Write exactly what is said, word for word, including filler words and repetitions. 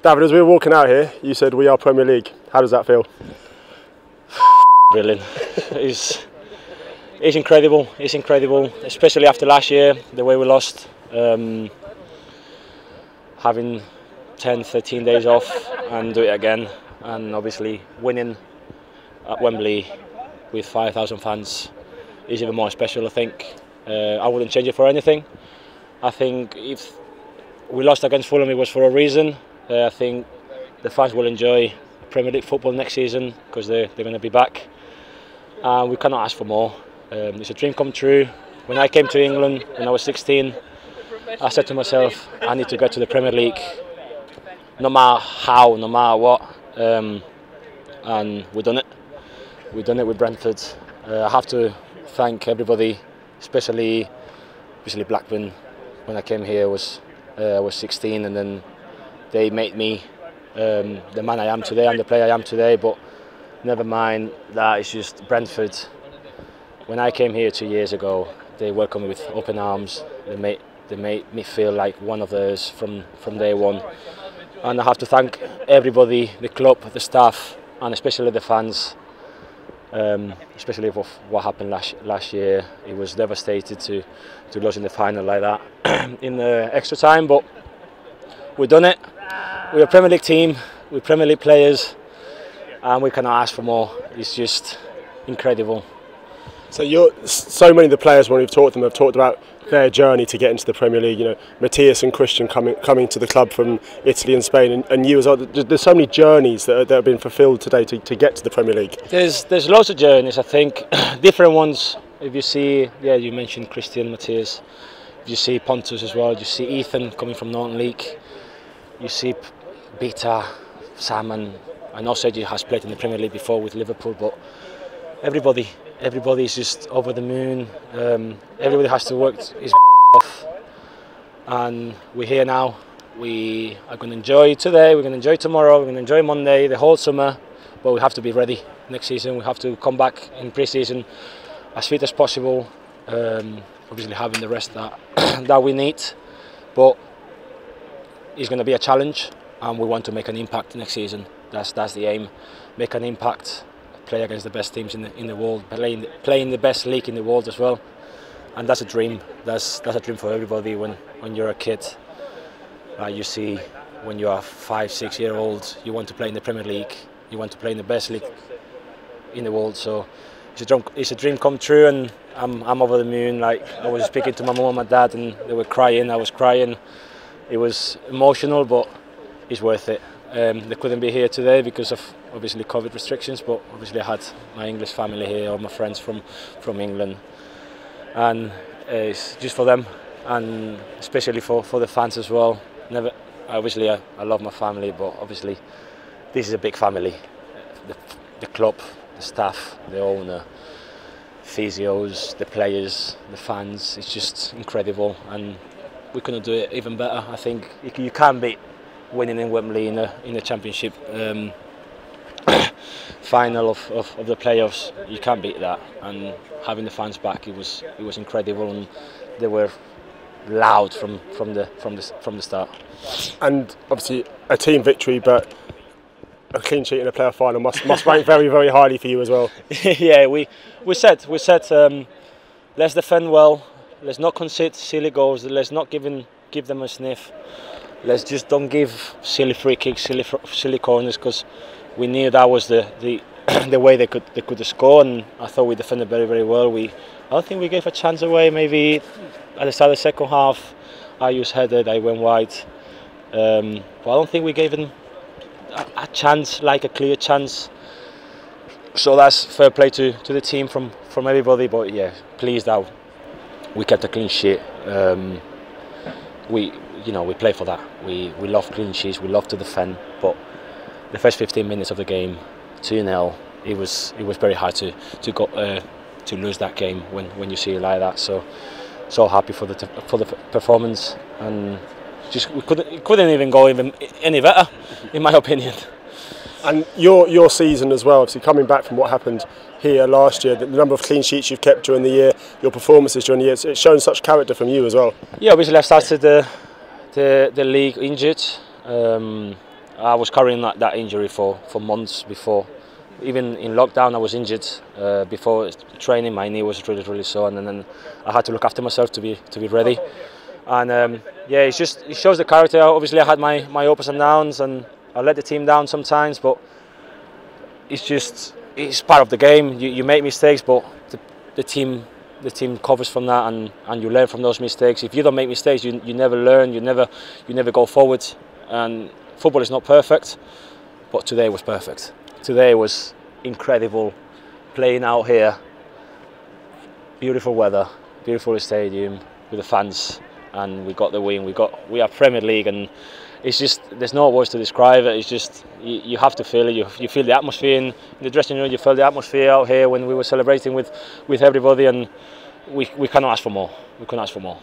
David, as we were walking out here, you said we are Premier League. How does that feel? Brilliant. It's, it's incredible. It's incredible, especially after last year, the way we lost. Um, having ten, thirteen days off and do it again, and obviously winning at Wembley with five thousand fans is even more special, I think. Uh, I wouldn't change it for anything. I think if we lost against Fulham, it was for a reason. Uh, I think the fans will enjoy Premier League football next season because they're, they're going to be back. Uh, we cannot ask for more. Um, it's a dream come true. When I came to England when I was sixteen, I said to myself, I need to go to the Premier League, no matter how, no matter what. Um, and we've done it. We've done it with Brentford. Uh, I have to thank everybody, especially, especially Blackburn. When I came here, I was, uh, I was sixteen, and then they made me um, the man I am today and the player I am today. But never mind that, it's just Brentford. When I came here two years ago, they welcomed me with open arms. They made, they made me feel like one of theirs from, from day one. And I have to thank everybody, the club, the staff, and especially the fans. Um, especially with what happened last last year, it was devastated to to lose in the final like that in the extra time. But we've done it. We're a Premier League team. We're Premier League players, and we cannot ask for more. It's just incredible. So you're so many of the players when we've talked to them have talked about their journey to get into the Premier League. You know, Matthias and Christian coming coming to the club from Italy and Spain, and, and you as well. There's so many journeys that, are, that have been fulfilled today to, to get to the Premier League. There's there's lots of journeys, I think, different ones. If you see, yeah, you mentioned Christian, Matthias. If you see Pontus as well, you see Ethan coming from Northern League. You see Beta, Salmon. I know Seiji has played in the Premier League before with Liverpool, but everybody. Everybody's just over the moon. Um, everybody has to work his off, and we're here now. We are going to enjoy today. We're going to enjoy tomorrow. We're going to enjoy Monday, the whole summer. But we have to be ready next season. We have to come back in pre-season as fit as possible. Um, obviously, having the rest that that we need, but it's going to be a challenge, and we want to make an impact next season. That's that's the aim. Make an impact. Play against the best teams in the in the world, playing playing the best league in the world as well, and that's a dream. That's that's a dream for everybody. When when you're a kid, uh, you see, when you are five, six year old, you want to play in the Premier League. You want to play in the best league in the world. So it's a dream. It's a dream come true, and I'm I'm over the moon. Like, I was speaking to my mum and my dad, and they were crying. I was crying. It was emotional, but it's worth it. Um, they couldn't be here today because of obviously COVID restrictions, but obviously I had my English family here, all my friends from, from England, and uh, it's just for them, and especially for, for the fans as well. Never, obviously I, I love my family, but obviously this is a big family. The, the club, the staff, the owner, physios, the players, the fans, it's just incredible, and we couldn't do it even better. I think you can beat winning in Wembley in the in the Championship um, final of, of, of the playoffs, you can't beat that. And having the fans back, it was it was incredible, and they were loud from from the from the from the start. And obviously a team victory, but a clean sheet in a playoff final must must rank very very highly for you as well. Yeah, we we said we said um, let's defend well, let's not concede silly goals, let's not give in, give them a sniff. Let's just don't give silly free kicks, silly silly corners, because we knew that was the the, the way they could they could score. And I thought we defended very very well. We I don't think we gave a chance away. Maybe at the start of the second half, I was headed, I went wide, um, but I don't think we gave them a, a chance, like a clear chance. So that's fair play to to the team from from everybody. But yeah, pleased that we kept a clean sheet. Um, we. You know, we play for that. We we love clean sheets. We love to defend. But the first fifteen minutes of the game, two nil, it was it was very hard to to go uh, to lose that game when when you see it like that. So so happy for the for the performance, and just we couldn't it couldn't even go even any better, in my opinion. And your your season as well, obviously coming back from what happened here last year, the number of clean sheets you've kept during the year, your performances during the year, it's shown such character from you as well. Yeah, obviously I started the. Uh, The, the league injured, um, I was carrying that, that injury for, for months before. Even in lockdown, I was injured uh, before training. My knee was really, really sore, and then, then I had to look after myself to be to be ready. And um, yeah, it's just it shows the character. Obviously, I had my my ups and downs, and I let the team down sometimes. But it's just it's part of the game. You you make mistakes, but the, the team the team covers from that, and and you learn from those mistakes. If you don't make mistakes, you you never learn. You never you never go forward. And football is not perfect, but today was perfect. Today was incredible, playing out here, beautiful weather, beautiful stadium with the fans, and we got the win. We got we are Premier League, and it's just there's no words to describe it. It's just you, you have to feel it. You, you feel the atmosphere in, in the dressing room. You felt the atmosphere out here when we were celebrating with with everybody, and we we cannot ask for more. We cannot ask for more.